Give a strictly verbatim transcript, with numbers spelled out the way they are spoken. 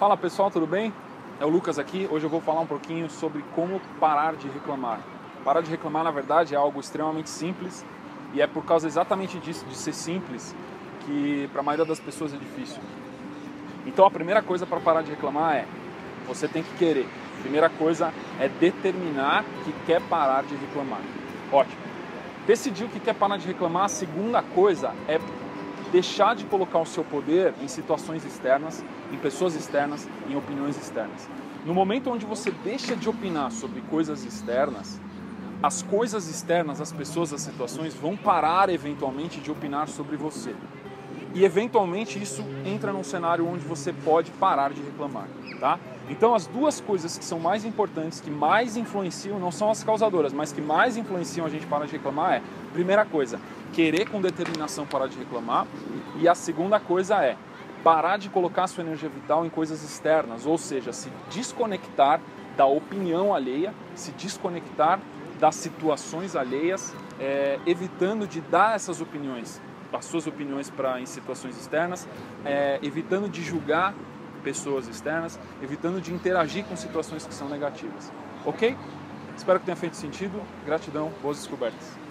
Fala pessoal, tudo bem? É o Lucas aqui. Hoje eu vou falar um pouquinho sobre como parar de reclamar. Parar de reclamar, na verdade, é algo extremamente simples e é por causa exatamente disso, de ser simples, que para a maioria das pessoas é difícil. Então a primeira coisa para parar de reclamar é, você tem que querer. A primeira coisa é determinar que quer parar de reclamar. Ótimo. Decidiu que quer parar de reclamar, a segunda coisa é deixar de colocar o seu poder em situações externas, em pessoas externas, em opiniões externas. No momento onde você deixa de opinar sobre coisas externas, as coisas externas, as pessoas, as situações vão parar eventualmente de opinar sobre você. E eventualmente isso entra num cenário onde você pode parar de reclamar, tá? Então as duas coisas que são mais importantes, que mais influenciam, não são as causadoras, mas que mais influenciam a gente parar de reclamar é, primeira coisa, querer com determinação parar de reclamar, e a segunda coisa é parar de colocar sua energia vital em coisas externas, ou seja, se desconectar da opinião alheia, se desconectar das situações alheias, é, evitando de dar essas opiniões, as suas opiniões pra, em situações externas, é, evitando de julgar pessoas externas, evitando de interagir com situações que são negativas. Ok? Espero que tenha feito sentido. Gratidão, boas descobertas.